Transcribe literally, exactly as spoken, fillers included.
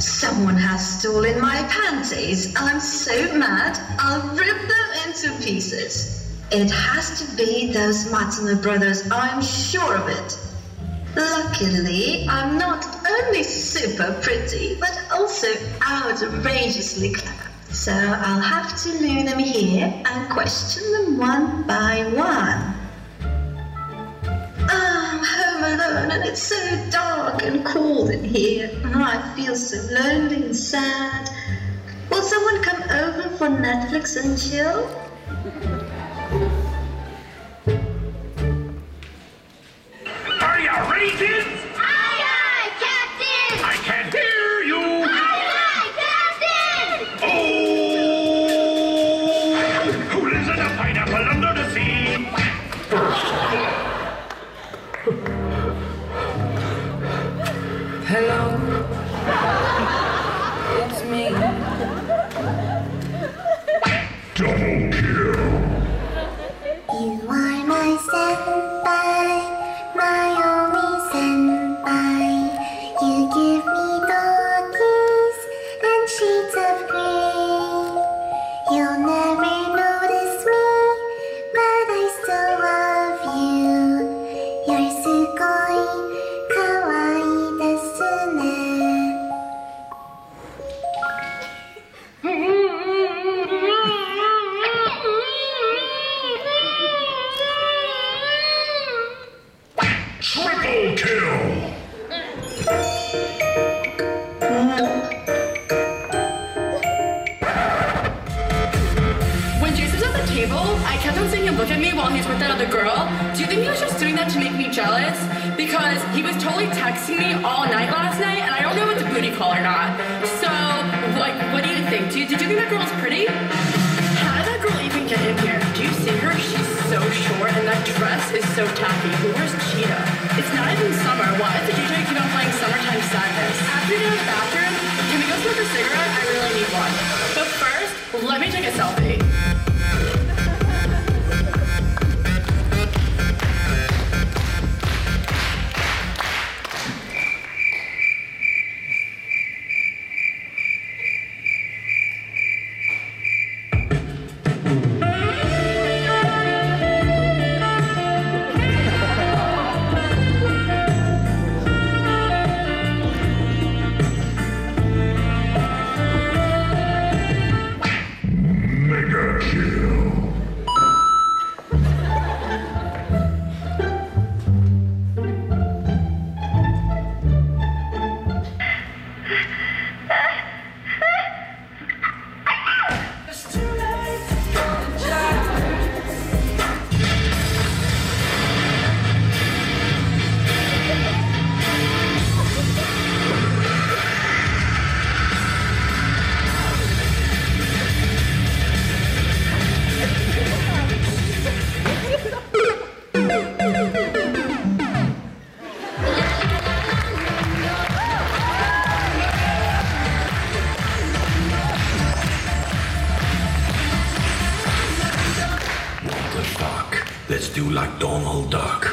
Someone has stolen my panties. I'm so mad, I'll rip them into pieces. It has to be those Matsuno brothers, I'm sure of it. Luckily, I'm not only super pretty, but also outrageously clever. So I'll have to lure them here and question them one by one. I'm home alone and it's so dark and cold in here. I feel so lonely and sad. Will someone come over for Netflix and chill? Are you ready, kids? Aye, aye, Captain! I can't hear you! Aye, aye, Captain! Oh! Who lives in a pineapple under the sea? Hello? It's me. Double kill! You are my senpai. My only senpai, you give me doggies and shades of grey. You'll never notice me, but I still love you. You're sugoi, kawaii desu ne. Triple kill! When Jason's at the table, I kept on seeing him look at me while he's with that other girl. Do you think he was just doing that to make me jealous? Because he was totally texting me all night last night, and I don't know if it's a booty call or not. So, like, what do you think? Do you, did you think that girl's pretty? How did that girl even get in here? Do you see her? She's so short, and that dress is so tacky. Who wears cheetah? It's not even summer. Why does the D J keep on playing Summertime Sadness? After you go to the bathroom, can we go smoke a cigarette? I really need one. But first, let me take a selfie. Let's do like Donald Duck.